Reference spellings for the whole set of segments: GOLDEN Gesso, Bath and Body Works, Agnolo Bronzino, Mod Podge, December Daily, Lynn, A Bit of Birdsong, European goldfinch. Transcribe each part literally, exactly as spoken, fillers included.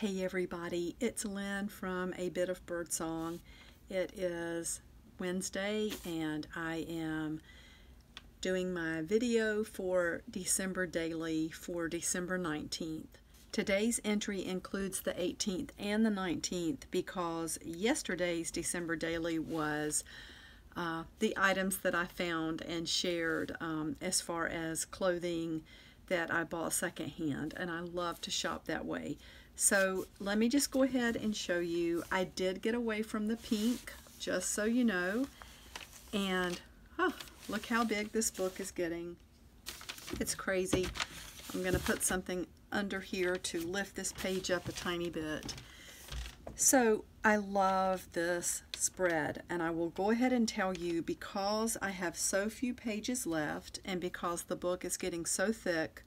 Hey everybody, it's Lynn from A Bit of Birdsong. It is Wednesday and I am doing my video for December Daily for December nineteenth. Today's entry includes the eighteenth and the nineteenth because yesterday's December Daily was uh, the items that I found and shared um, as far as clothing that I bought secondhand, and I love to shop that way. So let me just go ahead and show you. I did get away from the pink, just so you know. And oh, look how big this book is getting. It's crazy. I'm going to put something under here to lift this page up a tiny bit. So I love this spread, and I will go ahead and tell you, because I have so few pages left and because the book is getting so thick,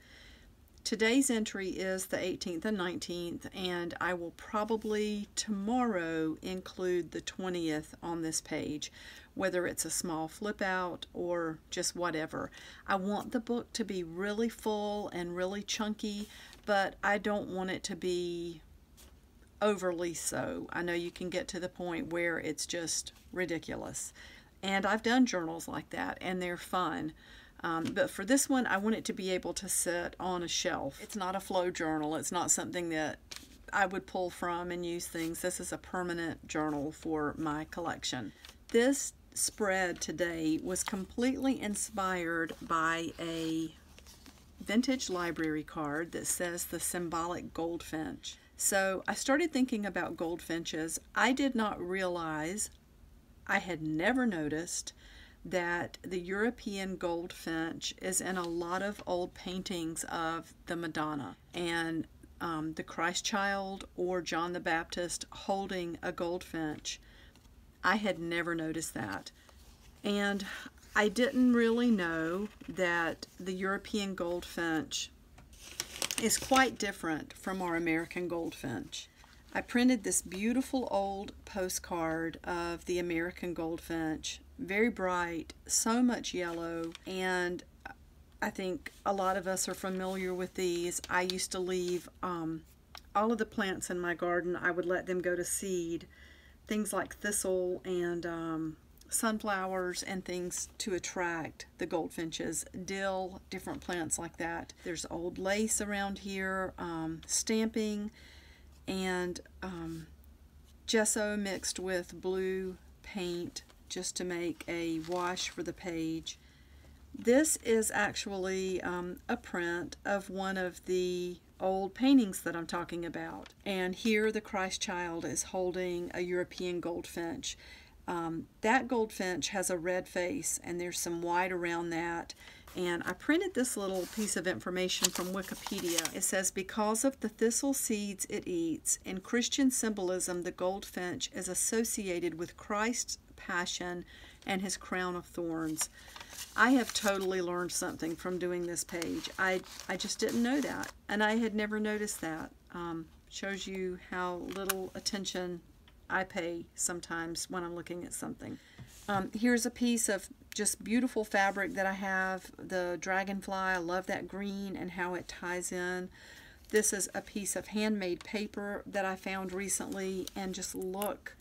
today's entry is the eighteenth and nineteenth, and I will probably tomorrow include the twentieth on this page, whether it's a small flip out or just whatever. I want the book to be really full and really chunky, but I don't want it to be overly so. I know you can get to the point where it's just ridiculous, and I've done journals like that, and they're fun. Um, but for this one, I want it to be able to sit on a shelf. It's not a flow journal. It's not something that I would pull from and use things. This is a permanent journal for my collection. This spread today was completely inspired by a vintage library card that says the symbolic goldfinch. So I started thinking about goldfinches. I did not realize, I had never noticed, that the European goldfinch is in a lot of old paintings of the Madonna and um, the Christ Child or John the Baptist holding a goldfinch. I had never noticed that. And I didn't really know that the European goldfinch is quite different from our American goldfinch. I printed this beautiful old postcard of the American goldfinch. Very bright, so much yellow, and I think a lot of us are familiar with these. I used to leave um, all of the plants in my garden. I would let them go to seed, things like thistle and um, sunflowers and things to attract the goldfinches, dill, different plants like that. There's old lace around here, um, stamping, and um, gesso mixed with blue paint, just to make a wash for the page. This is actually um, a print of one of the old paintings that I'm talking about. And here the Christ Child is holding a European goldfinch. Um, that goldfinch has a red face, and there's some white around that. And I printed this little piece of information from Wikipedia. It says, because of the thistle seeds it eats, in Christian symbolism, the goldfinch is associated with Christ's passion and his crown of thorns. I have totally learned something from doing this page. I, I just didn't know that, and I had never noticed that. Um, shows you how little attention I pay sometimes when I'm looking at something. Um, here's a piece of just beautiful fabric that I have, the dragonfly. I love that green and how it ties in. This is a piece of handmade paper that I found recently, and just look,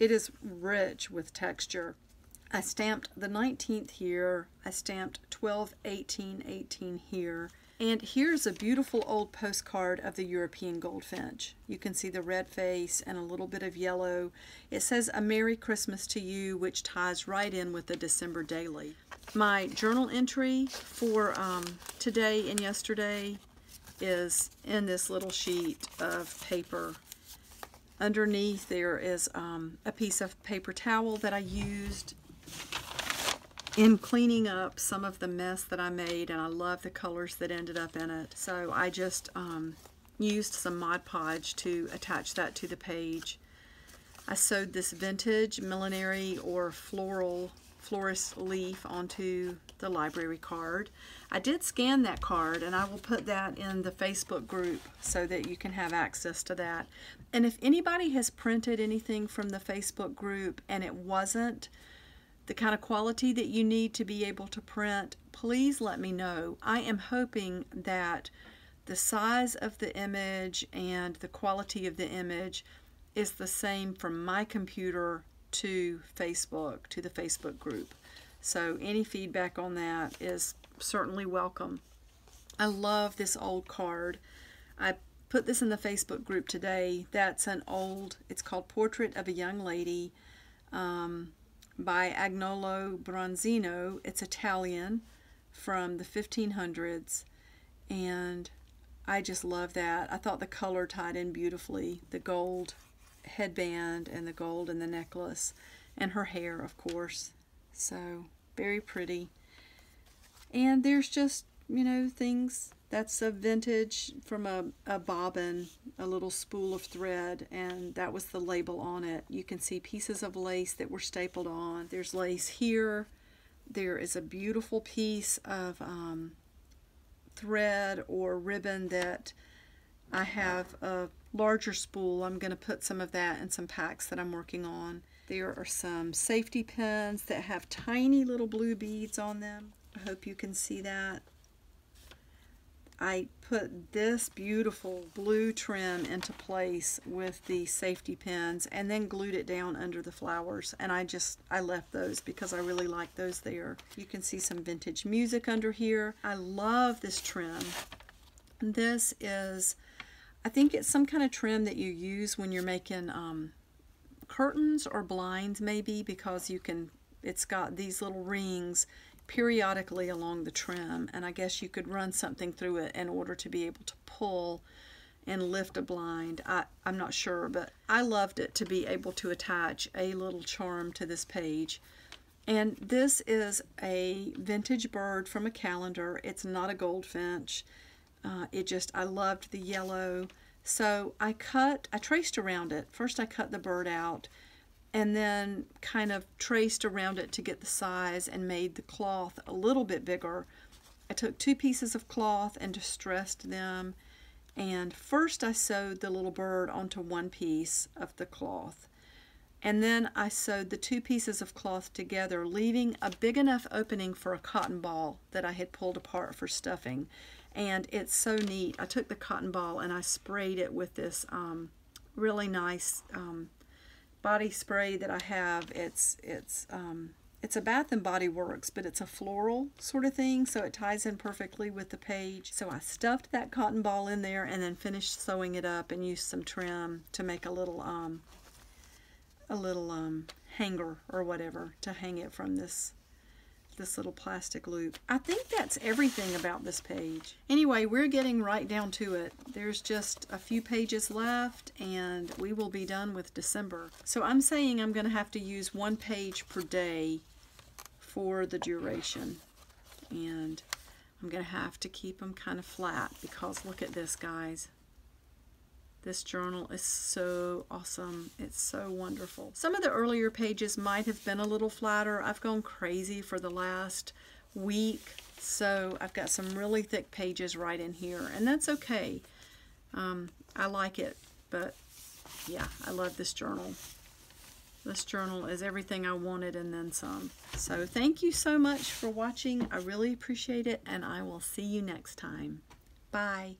it is rich with texture. I stamped the nineteenth here. I stamped twelve, eighteen, eighteen here. And here's a beautiful old postcard of the European goldfinch. You can see the red face and a little bit of yellow. It says, a Merry Christmas to you, which ties right in with the December Daily. My journal entry for um, today and yesterday is in this little sheet of paper. Underneath there is um, a piece of paper towel that I used in cleaning up some of the mess that I made, and I love the colors that ended up in it. So I just um, used some Mod Podge to attach that to the page. I sewed this vintage millinery or floral florist leaf onto the library card. I did scan that card, and I will put that in the Facebook group so that you can have access to that. And if anybody has printed anything from the Facebook group and it wasn't the kind of quality that you need to be able to print, please let me know. I am hoping that the size of the image and the quality of the image is the same from my computer to Facebook, to the Facebook group. So any feedback on that is certainly welcome. I love this old card. I put this in the Facebook group today. That's an old, it's called Portrait of a Young Lady um, by Agnolo Bronzino. It's Italian from the fifteen hundreds, and I just love that. I thought the color tied in beautifully, the gold headband and the gold and the necklace and her hair, of course. So very pretty. And there's just, you know, things. That's a vintage from a, a bobbin, a little spool of thread, and that was the label on it. You can see pieces of lace that were stapled on. There's lace here. There is a beautiful piece of um, thread or ribbon that I have a larger spool. I'm going to put some of that in some packs that I'm working on. There are some safety pins that have tiny little blue beads on them. I hope you can see that. I put this beautiful blue trim into place with the safety pins and then glued it down under the flowers, and I just I left those because I really like those there. You can see some vintage music under here. I love this trim. This is, I think it's some kind of trim that you use when you're making um, curtains or blinds, maybe, because you can, it's got these little rings periodically along the trim, and I guess you could run something through it in order to be able to pull and lift a blind. I, I'm not sure, but I loved it to be able to attach a little charm to this page. And this is a vintage bird from a calendar. It's not a goldfinch. Uh, it just, I loved the yellow. So I cut, I traced around it. First I cut the bird out, and then kind of traced around it to get the size and made the cloth a little bit bigger. I took two pieces of cloth and distressed them, and first I sewed the little bird onto one piece of the cloth, and then I sewed the two pieces of cloth together, leaving a big enough opening for a cotton ball that I had pulled apart for stuffing. And it's so neat. I took the cotton ball and I sprayed it with this um, really nice um, body spray that I have. It's it's um, it's a Bath and Body Works, but it's a floral sort of thing, so it ties in perfectly with the page. So I stuffed that cotton ball in there and then finished sewing it up and used some trim to make a little um, a little um, hanger or whatever to hang it from this this little plastic loop. I think that's everything about this page. Anyway, we're getting right down to it. There's just a few pages left and we will be done with December. So I'm saying I'm going to have to use one page per day for the duration, and I'm going to have to keep them kind of flat because look at this, guys. This journal is so awesome. It's so wonderful. Some of the earlier pages might have been a little flatter. I've gone crazy for the last week, so I've got some really thick pages right in here, and that's okay. Um, I like it, but yeah, I love this journal. This journal is everything I wanted and then some. So thank you so much for watching. I really appreciate it, and I will see you next time. Bye.